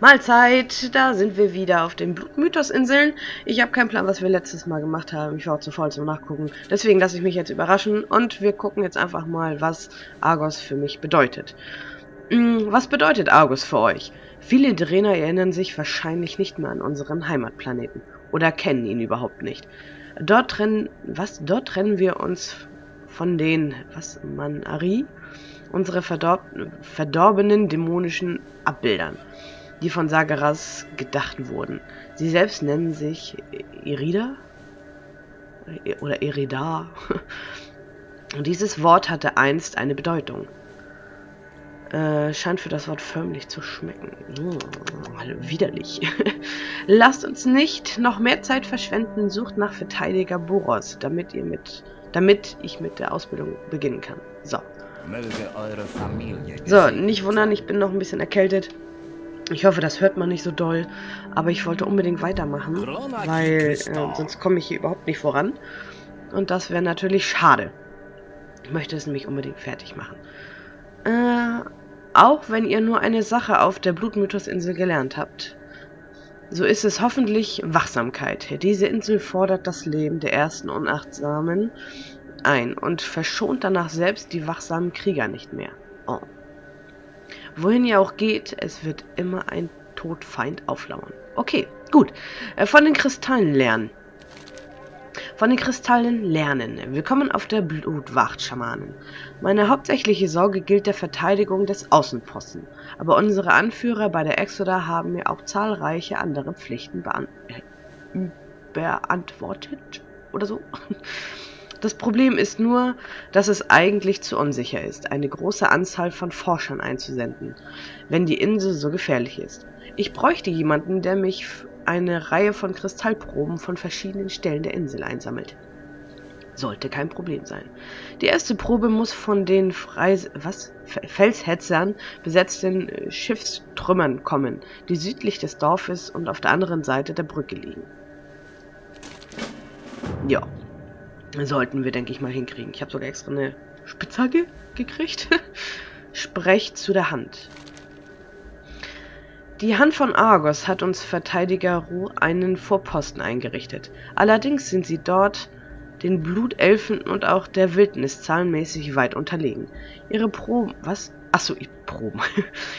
Mahlzeit, da sind wir wieder auf den Blutmythosinseln. Ich habe keinen Plan, was wir letztes Mal gemacht haben. Ich war zu faul zum Nachgucken. Deswegen lasse ich mich jetzt überraschen und wir gucken jetzt einfach mal, was Argos für mich bedeutet. Was bedeutet Argos für euch? Viele Draener erinnern sich wahrscheinlich nicht mehr an unseren Heimatplaneten oder kennen ihn überhaupt nicht. Dort trennen wir uns von den, Macaree, unsere verdorbenen dämonischen Abbildern, die von Sageras gedacht wurden. Sie selbst nennen sich Irida oder Erida. Und dieses Wort hatte einst eine Bedeutung. Scheint für das Wort förmlich zu schmecken. Widerlich. Lasst uns nicht noch mehr Zeit verschwenden. Sucht nach Verteidiger Boros, damit ich mit der Ausbildung beginnen kann. So. So, nicht wundern, ich bin noch ein bisschen erkältet. Ich hoffe, das hört man nicht so doll, aber ich wollte unbedingt weitermachen, weil sonst komme ich hier überhaupt nicht voran. Und das wäre natürlich schade. Ich möchte es nämlich unbedingt fertig machen. Auch wenn ihr nur eine Sache auf der Blutmythosinsel gelernt habt, so ist es hoffentlich Wachsamkeit. Diese Insel fordert das Leben der ersten Unachtsamen ein und verschont danach selbst die wachsamen Krieger nicht mehr. Oh. Wohin ihr auch geht, es wird immer ein Todfeind auflauern. Okay, gut. Von den Kristallen lernen. Willkommen auf der Blutwacht, Schamanen. Meine hauptsächliche Sorge gilt der Verteidigung des Außenposten. Aber unsere Anführer bei der Exodar haben mir auch zahlreiche andere Pflichten beantwortet. Oder so. Das Problem ist nur, dass es eigentlich zu unsicher ist, eine große Anzahl von Forschern einzusenden, wenn die Insel so gefährlich ist. Ich bräuchte jemanden, der mich eine Reihe von Kristallproben von verschiedenen Stellen der Insel einsammelt. Sollte kein Problem sein. Die erste Probe muss von den Felshetzern besetzten Schiffstrümmern kommen, die südlich des Dorfes und auf der anderen Seite der Brücke liegen. Ja. Sollten wir, denke ich, mal hinkriegen. Ich habe sogar extra eine Spitzhacke gekriegt. Sprecht zu der Hand. Die Hand von Argos hat uns Verteidiger Ru einen Vorposten eingerichtet. Allerdings sind sie dort den Blutelfen und auch der Wildnis zahlenmäßig weit unterlegen. Ihre Proben...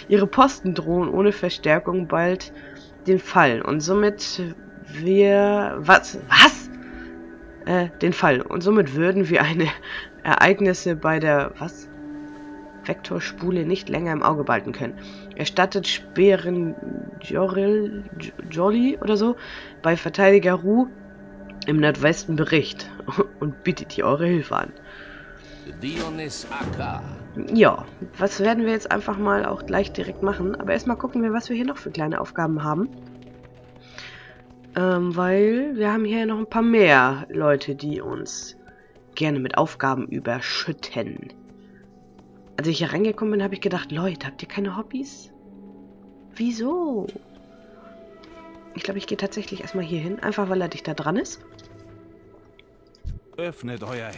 Ihre Posten drohen ohne Verstärkung bald den Fall. Und somit wir... Und somit würden wir eine Ereignisse bei der Vektorspule nicht länger im Auge behalten können. Erstattet Speeren Joril oder so bei Verteidiger Ru im Nordwesten Bericht und bietet ihr eure Hilfe an. Ja, was werden wir jetzt einfach mal auch gleich direkt machen, aber erstmal gucken wir, was wir hier noch für kleine Aufgaben haben. Weil wir haben hier noch ein paar mehr Leute, die uns gerne mit Aufgaben überschütten. Als ich hier reingekommen bin, habe ich gedacht, Leute, habt ihr keine Hobbys? Wieso? Ich glaube, ich gehe tatsächlich erstmal hier hin, einfach weil er dich da dran ist. Öffnet euer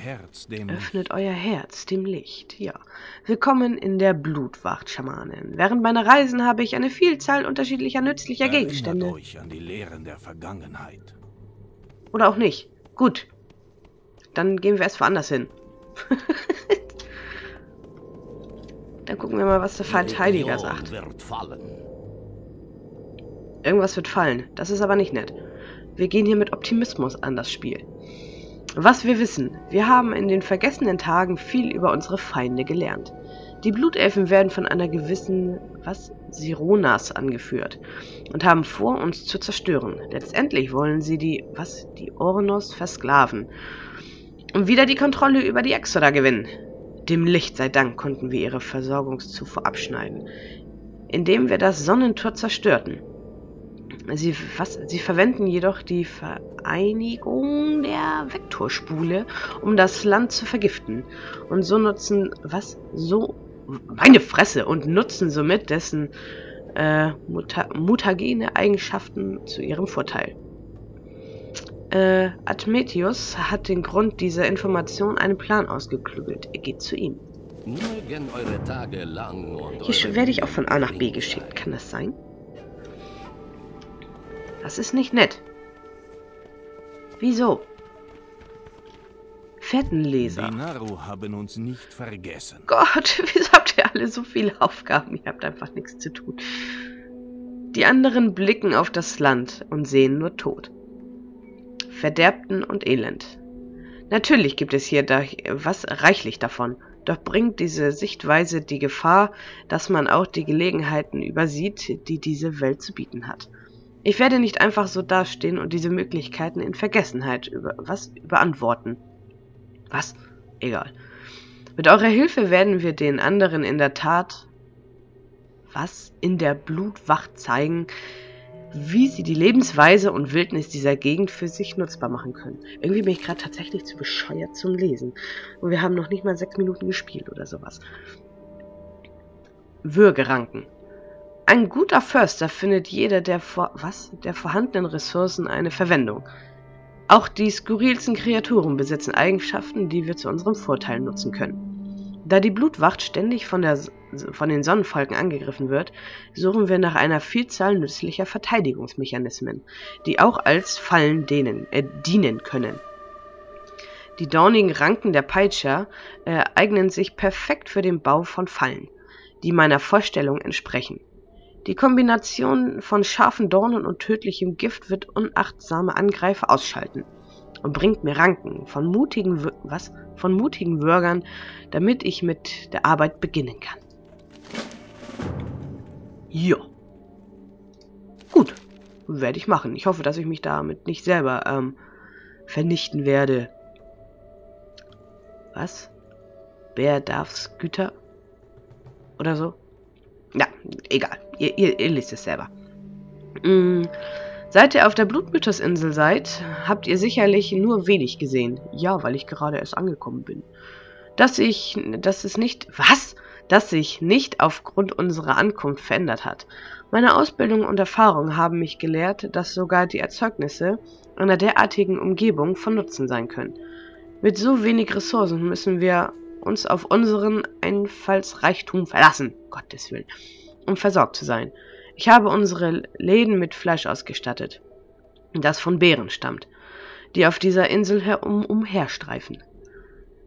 Herz dem Licht. Ja. Willkommen in der Blutwacht, Schamanen. Während meiner Reisen habe ich eine Vielzahl unterschiedlicher nützlicher Gegenstände. Erinnert euch an die Lehren der Vergangenheit. Oder auch nicht. Gut. Dann gehen wir erst woanders hin. Dann gucken wir mal, was der Verteidiger sagt. Irgendwas wird fallen. Das ist aber nicht nett. Wir gehen hier mit Optimismus an das Spiel. Was wir wissen, wir haben in den vergessenen Tagen viel über unsere Feinde gelernt. Die Blutelfen werden von einer gewissen, Sironas angeführt und haben vor, uns zu zerstören. Letztendlich wollen sie die, die Ornos versklaven und wieder die Kontrolle über die Exodar gewinnen. Dem Licht sei Dank konnten wir ihre Versorgungszufuhr abschneiden, indem wir das Sonnentor zerstörten. Sie verwenden jedoch die Vereinigung der Vektorspule, um das Land zu vergiften. Und so nutzen... Meine Fresse! Und nutzen somit dessen mutagene Eigenschaften zu ihrem Vorteil. Admetius hat den Grund dieser Information einen Plan ausgeklügelt. Er geht zu ihm. Hier werde ich auch von A nach B geschickt. Kann das sein? Das ist nicht nett. Wieso? Fettenleser. Die Naru haben uns nicht vergessen. Gott, wieso habt ihr alle so viele Aufgaben? Ihr habt einfach nichts zu tun. Die anderen blicken auf das Land und sehen nur Tod, Verderbten und Elend. Natürlich gibt es hier was reichlich davon, doch bringt diese Sichtweise die Gefahr, dass man auch die Gelegenheiten übersieht, die diese Welt zu bieten hat. Ich werde nicht einfach so dastehen und diese Möglichkeiten in Vergessenheit überantworten. Was? Egal. Mit eurer Hilfe werden wir den anderen in der Tat... was in der Blutwacht zeigen, wie sie die Lebensweise und Wildnis dieser Gegend für sich nutzbar machen können. Irgendwie bin ich gerade tatsächlich zu bescheuert zum Lesen. Und wir haben noch nicht mal 6 Minuten gespielt oder sowas. Würgeranken. Ein guter Förster findet jeder der vorhandenen Ressourcen eine Verwendung. Auch die skurrilsten Kreaturen besitzen Eigenschaften, die wir zu unserem Vorteil nutzen können. Da die Blutwacht ständig von den Sonnenfalken angegriffen wird, suchen wir nach einer Vielzahl nützlicher Verteidigungsmechanismen, die auch als Fallen dienen können. Die dornigen Ranken der Peitscher eignen sich perfekt für den Bau von Fallen, die meiner Vorstellung entsprechen. Die Kombination von scharfen Dornen und tödlichem Gift wird unachtsame Angreifer ausschalten und bringt mir Ranken von mutigen Bürgern, damit ich mit der Arbeit beginnen kann. Jo. Gut. Werde ich machen. Ich hoffe, dass ich mich damit nicht selber vernichten werde. Was? Bedarfsgüter? Oder so? Ja, egal. Ihr lest es selber. Seit ihr auf der Blutmüttersinsel seid, habt ihr sicherlich nur wenig gesehen. Ja, weil ich gerade erst angekommen bin. Dass sich nicht aufgrund unserer Ankunft verändert hat. Meine Ausbildung und Erfahrung haben mich gelehrt, dass sogar die Erzeugnisse einer derartigen Umgebung von Nutzen sein können. Mit so wenig Ressourcen müssen wir uns auf unseren Einfallsreichtum verlassen, Gottes Willen, um versorgt zu sein. Ich habe unsere Läden mit Fleisch ausgestattet, das von Bären stammt, die auf dieser Insel umherstreifen.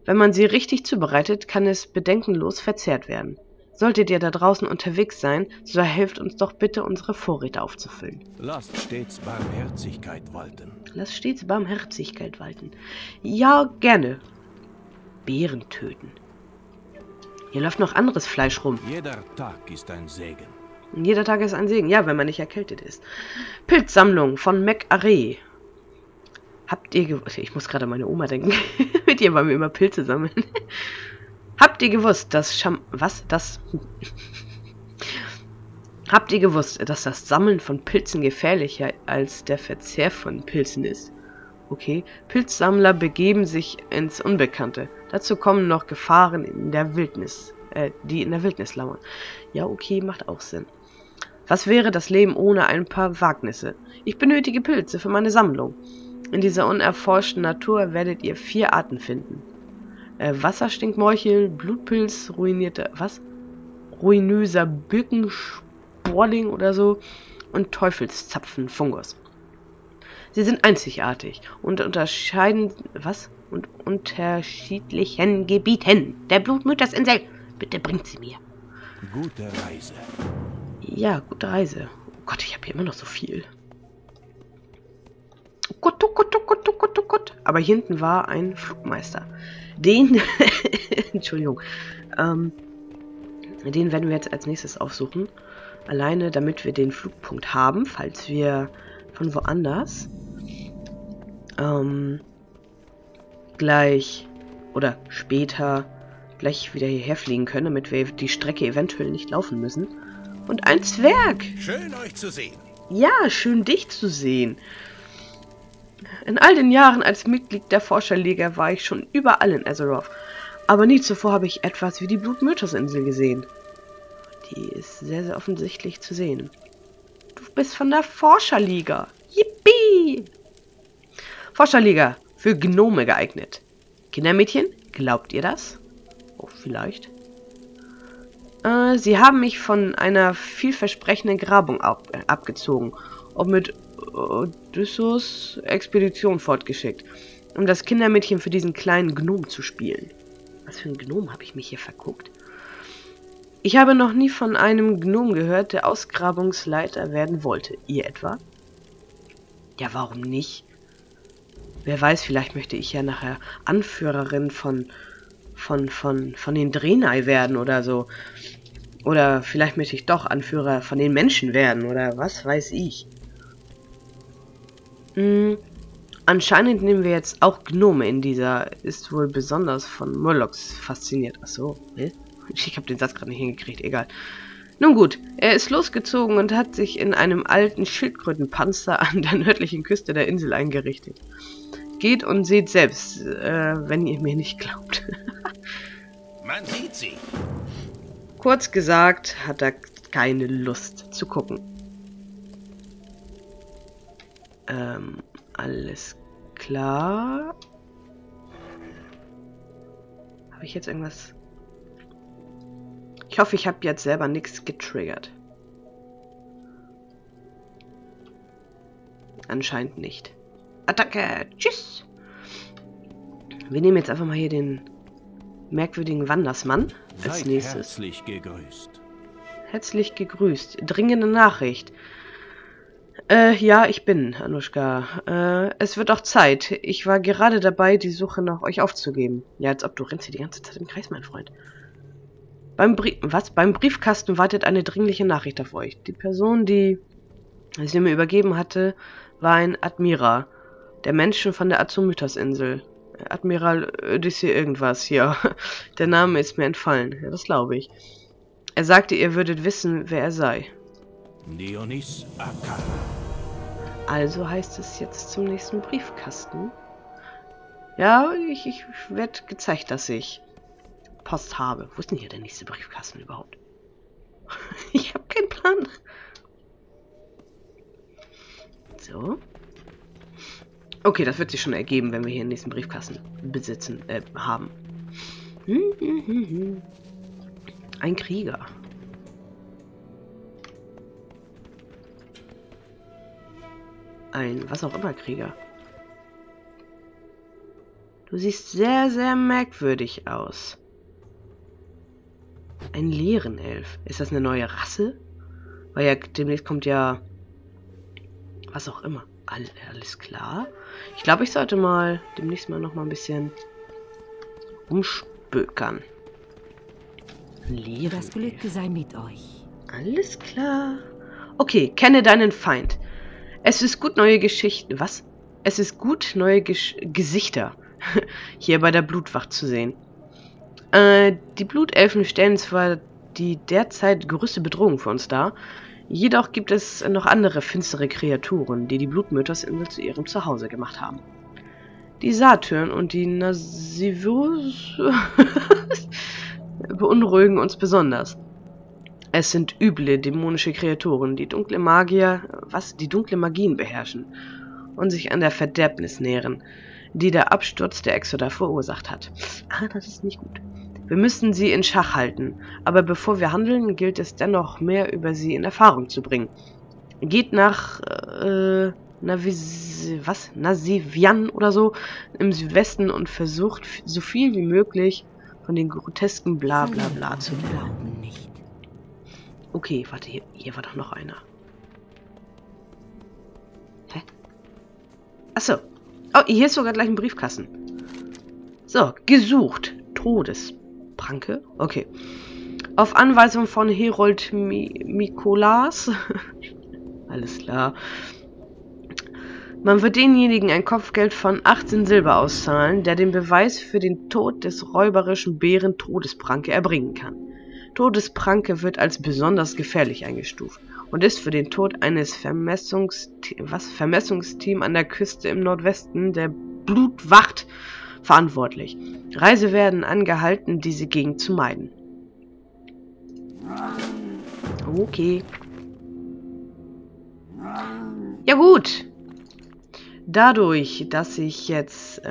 Wenn man sie richtig zubereitet, kann es bedenkenlos verzehrt werden. Solltet ihr da draußen unterwegs sein, so helft uns doch bitte, unsere Vorräte aufzufüllen. Lasst stets Barmherzigkeit walten. Lasst stets Barmherzigkeit walten. Ja, gerne. Bären töten. Hier läuft noch anderes Fleisch rum. Jeder Tag ist ein Segen. Jeder Tag ist ein Segen, ja, wenn man nicht erkältet ist. Pilzsammlung von Macaree. Habt ihr gewusst... Ich muss gerade an meine Oma denken. Mit ihr wollen wir immer Pilze sammeln. Habt ihr gewusst, dass Habt ihr gewusst, dass das Sammeln von Pilzen gefährlicher als der Verzehr von Pilzen ist? Okay. Pilzsammler begeben sich ins Unbekannte. Dazu kommen noch Gefahren in der Wildnis, die in der Wildnis lauern. Ja, okay, macht auch Sinn. Was wäre das Leben ohne ein paar Wagnisse? Ich benötige Pilze für meine Sammlung. In dieser unerforschten Natur werdet ihr 4 Arten finden. Wasserstinkmeuchel, Blutpilz, ruinöser Bückensporling oder so und Teufelszapfenfungus. Sie sind einzigartig und unterscheiden... was? Und unterschiedlichen Gebieten der Blutmüttersinsel. Bitte bringt sie mir. Gute Reise. Ja, gute Reise. Oh Gott, ich habe hier immer noch so viel. Gut, gut, gut, gut, gut, gut. Aber hier hinten war ein Flugmeister. Den, Entschuldigung, den werden wir jetzt als nächstes aufsuchen. Alleine, damit wir den Flugpunkt haben, falls wir von woanders gleich oder später gleich wieder hierher fliegen können, damit wir die Strecke eventuell nicht laufen müssen. Und ein Zwerg! Schön, euch zu sehen. Ja, schön, dich zu sehen. In all den Jahren als Mitglied der Forscherliga war ich schon überall in Azeroth. Aber nie zuvor habe ich etwas wie die Blutmythosinsel gesehen. Die ist sehr, sehr offensichtlich zu sehen. Du bist von der Forscherliga. Yippie! Forscherliga, für Gnome geeignet. Kindermädchen, glaubt ihr das? Oh, vielleicht. Sie haben mich von einer vielversprechenden Grabung abgezogen, um mit Odysseus Expedition fortgeschickt, um das Kindermädchen für diesen kleinen Gnom zu spielen. Was für ein Gnom, habe ich mich hier verguckt? Ich habe noch nie von einem Gnom gehört, der Ausgrabungsleiter werden wollte. Ihr etwa? Ja, warum nicht? Wer weiß, vielleicht möchte ich ja nachher Anführerin von den Drenai werden oder so. Oder vielleicht möchte ich doch Anführer von den Menschen werden oder was weiß ich. Anscheinend nehmen wir jetzt auch Gnome in dieser. Ist wohl besonders von Murlocs fasziniert. Achso, ne? Ich habe den Satz gerade nicht hingekriegt, egal. Nun gut, er ist losgezogen und hat sich in einem alten Schildkrötenpanzer an der nördlichen Küste der Insel eingerichtet. Geht und seht selbst, wenn ihr mir nicht glaubt. Man sieht sie. Kurz gesagt, hat er keine Lust zu gucken. Alles klar. Habe ich jetzt irgendwas? Ich hoffe, ich habe jetzt selber nichts getriggert. Anscheinend nicht. Attacke! Tschüss! Wir nehmen jetzt einfach mal hier den merkwürdigen Wandersmann als nächstes. Herzlich gegrüßt. Herzlich gegrüßt. Dringende Nachricht. Ja, ich bin, Anushka. Es wird auch Zeit. Ich war gerade dabei, die Suche nach euch aufzugeben. Ja, als ob, du rennst hier die ganze Zeit im Kreis, mein Freund. Beim Briefkasten wartet eine dringliche Nachricht auf euch. Die Person, die sie mir übergeben hatte, war ein Admiral der Menschen von der Blutmythosinseln. Admiral Odyssey irgendwas, ja. Der Name ist mir entfallen. Ja, das glaube ich. Er sagte, ihr würdet wissen, wer er sei. Dionys Akka. Also heißt es jetzt zum nächsten Briefkasten. Ja, ich werde gezeigt, dass ich Post habe. Wo ist denn hier der nächste Briefkasten überhaupt? Ich habe keinen Plan. So. Okay, das wird sich schon ergeben, wenn wir hier den nächsten Briefkasten haben. Ein Krieger. Ein was auch immer Krieger. Du siehst sehr, sehr merkwürdig aus. Ein Leerenelf. Ist das eine neue Rasse? Weil ja demnächst kommt ja was auch immer. Alles klar. Ich glaube, ich sollte mal demnächst mal noch mal ein bisschen umspökern. Leerenelf. Das Glück sei mit euch. Alles klar. Okay, kenne deinen Feind. Es ist gut, neue Geschichten. Was? Es ist gut, neue Gesichter hier bei der Blutwacht zu sehen. Die Blutelfen stellen zwar die derzeit größte Bedrohung für uns dar, jedoch gibt es noch andere finstere Kreaturen, die die Blutmüttersinsel zu ihrem Zuhause gemacht haben. Die Satyren und die Nasivus beunruhigen uns besonders. Es sind üble dämonische Kreaturen, die dunkle Magier, die dunkle Magien beherrschen und sich an der Verderbnis nähren, die der Absturz der Exodar verursacht hat. Ah, das ist nicht gut. Wir müssen sie in Schach halten, aber bevor wir handeln, gilt es dennoch mehr über sie in Erfahrung zu bringen. Geht nach Nasivian oder so im Südwesten und versucht so viel wie möglich von den grotesken Blablabla zu glauben. Okay, warte, hier war doch noch einer. Hä? Achso. Oh, hier ist sogar gleich ein Briefkasten. So, gesucht. Todespranke. Okay. Auf Anweisung von Herold Mikolaas. Alles klar. Man wird denjenigen ein Kopfgeld von 18 Silber auszahlen, der den Beweis für den Tod des räuberischen Bären Todespranke erbringen kann. Todespranke wird als besonders gefährlich eingestuft und ist für den Tod eines Vermessungsteams an der Küste im Nordwesten der Blutwacht verantwortlich. Reise werden angehalten, diese Gegend zu meiden. Okay. Ja gut. Dadurch, dass ich jetzt...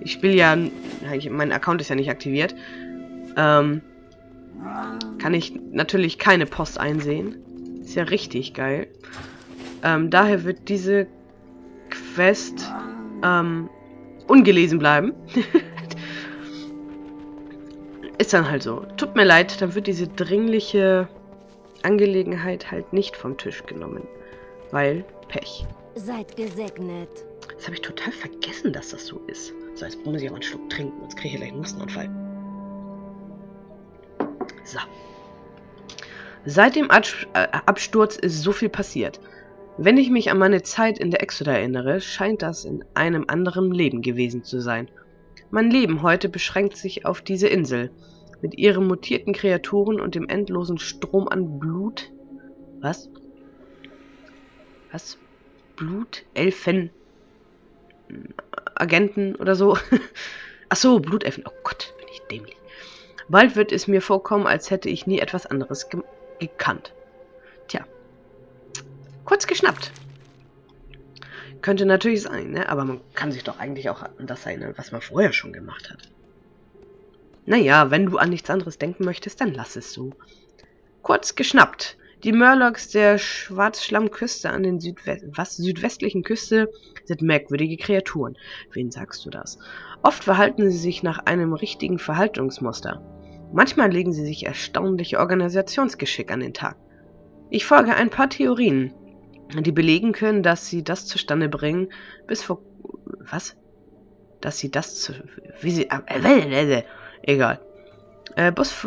ich spiele ja... Mein Account ist ja nicht aktiviert. Kann ich natürlich keine Post einsehen. Ist ja richtig geil. Daher wird diese Quest ungelesen bleiben. Ist dann halt so. Tut mir leid, dann wird diese dringliche Angelegenheit halt nicht vom Tisch genommen. Weil Pech. Seid gesegnet. Jetzt habe ich total vergessen, dass das so ist. So, jetzt muss ich aber einen Schluck trinken, sonst kriege ich gleich einen Hustenanfall. So. Seit dem Absturz ist so viel passiert. Wenn ich mich an meine Zeit in der Exodar erinnere, scheint das in einem anderen Leben gewesen zu sein. Mein Leben heute beschränkt sich auf diese Insel. Mit ihren mutierten Kreaturen und dem endlosen Strom an Blut... Was? Was? Blutelfen... Agenten oder so. Achso, Blutelfen. Oh Gott, bin ich dämlich. Bald wird es mir vorkommen, als hätte ich nie etwas anderes gekannt. Tja. Kurz geschnappt. Könnte natürlich sein, ne? Aber man kann sich doch eigentlich auch an das erinnern, was man vorher schon gemacht hat. Naja, wenn du an nichts anderes denken möchtest, dann lass es so. Kurz geschnappt. Die Murlocs der Schwarzschlammküste an den südwestlichen Küste sind merkwürdige Kreaturen. Wen sagst du das? Oft verhalten sie sich nach einem richtigen Verhaltungsmuster. Manchmal legen sie sich erstaunliche Organisationsgeschick an den Tag. Ich folge ein paar Theorien, die belegen können, dass sie das zustande bringen, bis vor... Was? Dass sie das zu... Wie sie... Egal.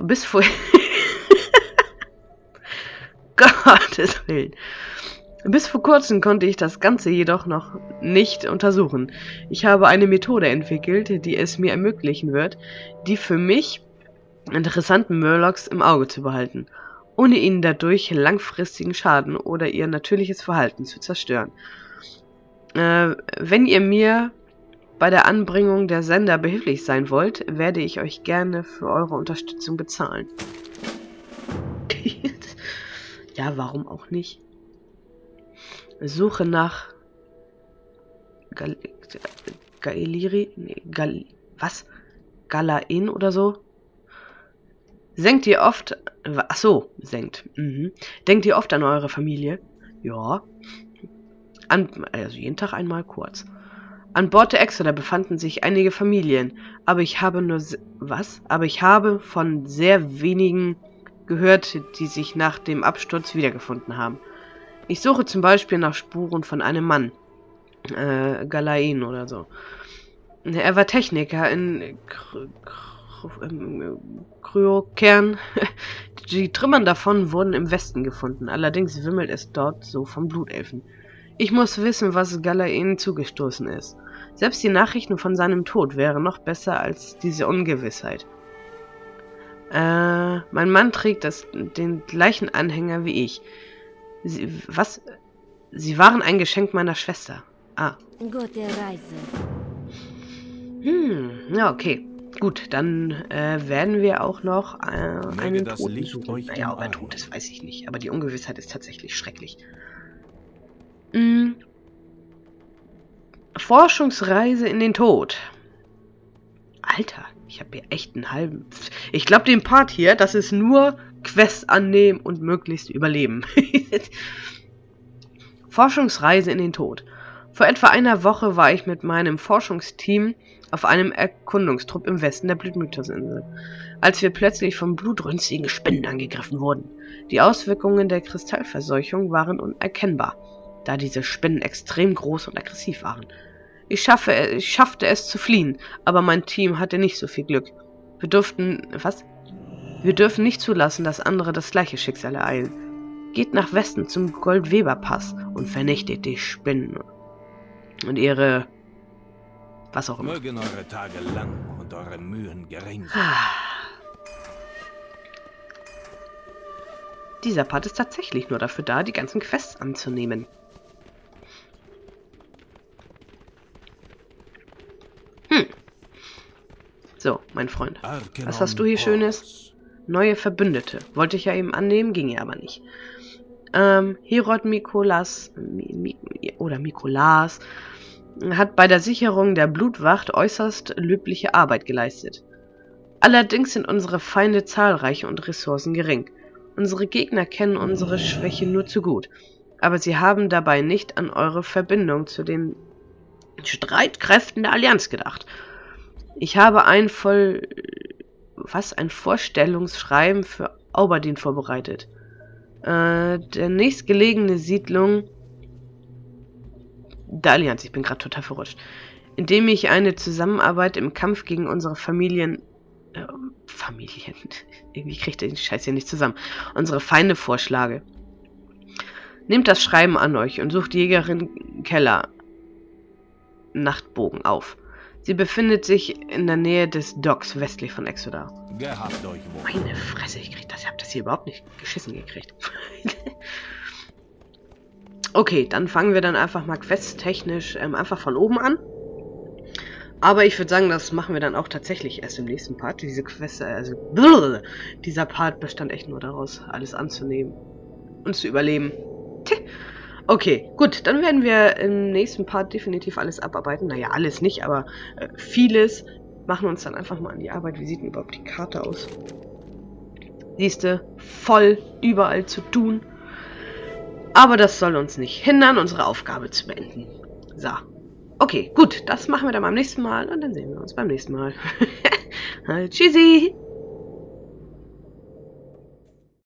Bis vor... Gottes Willen. Bis vor kurzem konnte ich das Ganze jedoch noch nicht untersuchen. Ich habe eine Methode entwickelt, die es mir ermöglichen wird, die für mich interessanten Murlocs im Auge zu behalten, ohne ihnen dadurch langfristigen Schaden oder ihr natürliches Verhalten zu zerstören. Wenn ihr mir bei der Anbringung der Sender behilflich sein wollt, werde ich euch gerne für eure Unterstützung bezahlen. Ja, warum auch nicht? Suche nach Galaen oder so? Denkt ihr oft an eure Familie? Ja. Also jeden Tag einmal kurz. An Bord der Exodar befanden sich einige Familien, aber ich habe Aber ich habe von sehr wenigen gehört, die sich nach dem Absturz wiedergefunden haben. Ich suche zum Beispiel nach Spuren von einem Mann. Galaen oder so. Er war Techniker in Kryokern. Die Trümmern davon wurden im Westen gefunden. Allerdings wimmelt es dort so von Blutelfen. Ich muss wissen, was Galaen zugestoßen ist. Selbst die Nachrichten von seinem Tod wären noch besser als diese Ungewissheit. Mein Mann trägt den gleichen Anhänger wie ich. Sie waren ein Geschenk meiner Schwester. Ah. Gute Reise. Ja, okay. Gut, dann werden wir auch noch einen Toten suchen. Naja, ob er tot ist, weiß ich nicht. Aber die Ungewissheit ist tatsächlich schrecklich. Forschungsreise in den Tod. Alter, ich habe hier echt einen halben... Ich glaube, den Part hier, das ist nur Quest annehmen und möglichst überleben. Forschungsreise in den Tod. Vor etwa einer Woche war ich mit meinem Forschungsteam auf einem Erkundungstrupp im Westen der Blutmüttersinsel, als wir plötzlich von blutrünstigen Spinnen angegriffen wurden. Die Auswirkungen der Kristallverseuchung waren unerkennbar, da diese Spinnen extrem groß und aggressiv waren. Ich schaffte es zu fliehen, aber mein Team hatte nicht so viel Glück. Wir dürfen nicht zulassen, dass andere das gleiche Schicksal ereilen. Geht nach Westen zum Goldweberpass und vernichtet die Spinnen und ihre... was auch immer. Mögen eure Tage lang und eure Mühen gering sein. Dieser Part ist tatsächlich nur dafür da, die ganzen Quests anzunehmen. So, mein Freund. Was hast du hier Schönes? Neue Verbündete. Wollte ich ja eben annehmen, ging ja aber nicht. Herold Mikolaas hat bei der Sicherung der Blutwacht äußerst löbliche Arbeit geleistet. Allerdings sind unsere Feinde zahlreich und Ressourcen gering. Unsere Gegner kennen unsere Schwäche nur zu gut, aber sie haben dabei nicht an eure Verbindung zu den Streitkräften der Allianz gedacht. Ich habe ein Vorstellungsschreiben für Oberdin vorbereitet. Der nächstgelegene Siedlung der Allianz, ich bin gerade total verrutscht, indem ich eine Zusammenarbeit im Kampf gegen unsere Familien, irgendwie kriegt ihr den Scheiß hier nicht zusammen, unsere Feinde vorschlage. Nehmt das Schreiben an euch und sucht die Jägerin Keller Nachtbogen auf. Sie befindet sich in der Nähe des Docks westlich von Exodar. Meine Fresse, ich hab das hier überhaupt nicht geschissen gekriegt. Okay, dann fangen wir dann einfach mal questtechnisch einfach von oben an. Aber ich würde sagen, das machen wir dann auch tatsächlich erst im nächsten Part. Diese Quest, also dieser Part bestand echt nur daraus, alles anzunehmen und zu überleben. Tja. Okay, gut, dann werden wir im nächsten Part definitiv alles abarbeiten. Naja, alles nicht, aber vieles. Machen wir uns dann einfach mal an die Arbeit. Wie sieht denn überhaupt die Karte aus? Siehste, voll überall zu tun. Aber das soll uns nicht hindern, unsere Aufgabe zu beenden. So, okay, gut, das machen wir dann beim nächsten Mal und dann sehen wir uns beim nächsten Mal. Tschüssi!